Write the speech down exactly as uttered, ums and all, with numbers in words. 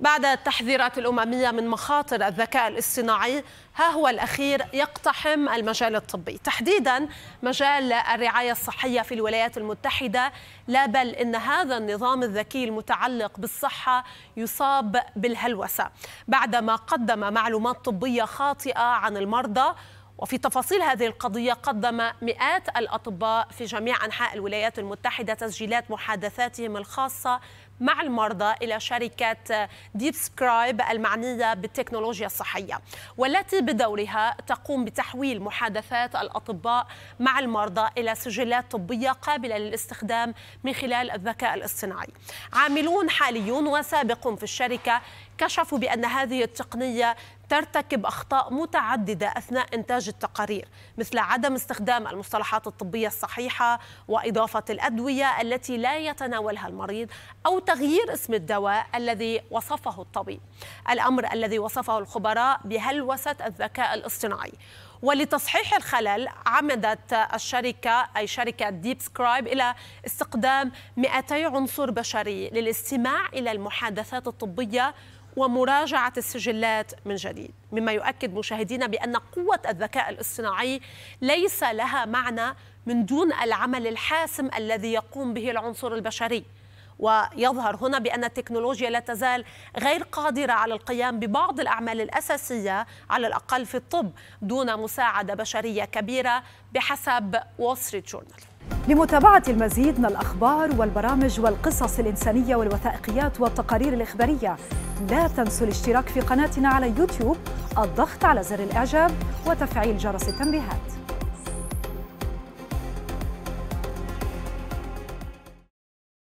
بعد التحذيرات الأممية من مخاطر الذكاء الاصطناعي، ها هو الأخير يقتحم المجال الطبي، تحديدا مجال الرعاية الصحية في الولايات المتحدة، لا بل إن هذا النظام الذكي المتعلق بالصحة يصاب بالهلوسة بعدما قدم معلومات طبية خاطئة عن المرضى. وفي تفاصيل هذه القضية قدم مئات الأطباء في جميع أنحاء الولايات المتحدة تسجيلات محادثاتهم الخاصة مع المرضى إلى شركة ديب سكرايب المعنية بالتكنولوجيا الصحية، والتي بدورها تقوم بتحويل محادثات الأطباء مع المرضى إلى سجلات طبية قابلة للاستخدام من خلال الذكاء الاصطناعي. عاملون حاليون وسابقون في الشركة كشفوا بأن هذه التقنية ترتكب أخطاء متعددة أثناء إنتاج التقارير، مثل عدم استخدام المصطلحات الطبية الصحيحة وإضافة الأدوية التي لا يتناولها المريض، أو تغيير اسم الدواء الذي وصفه الطبيب، الأمر الذي وصفه الخبراء بهلوسة الذكاء الاصطناعي. ولتصحيح الخلل عمدت الشركة أي شركة ديب سكرايب إلى استقدام مئتي عنصر بشري للاستماع إلى المحادثات الطبية ومراجعة السجلات من جديد، مما يؤكد مشاهدينا بأن قوة الذكاء الاصطناعي ليس لها معنى من دون العمل الحاسم الذي يقوم به العنصر البشري. ويظهر هنا بأن التكنولوجيا لا تزال غير قادرة على القيام ببعض الأعمال الأساسية على الأقل في الطب دون مساعدة بشرية كبيرة، بحسب وول ستريت جورنال. لمتابعة المزيد من الأخبار والبرامج والقصص الإنسانية والوثائقيات والتقارير الإخبارية، لا تنسوا الاشتراك في قناتنا على يوتيوب، الضغط على زر الإعجاب وتفعيل جرس التنبيهات.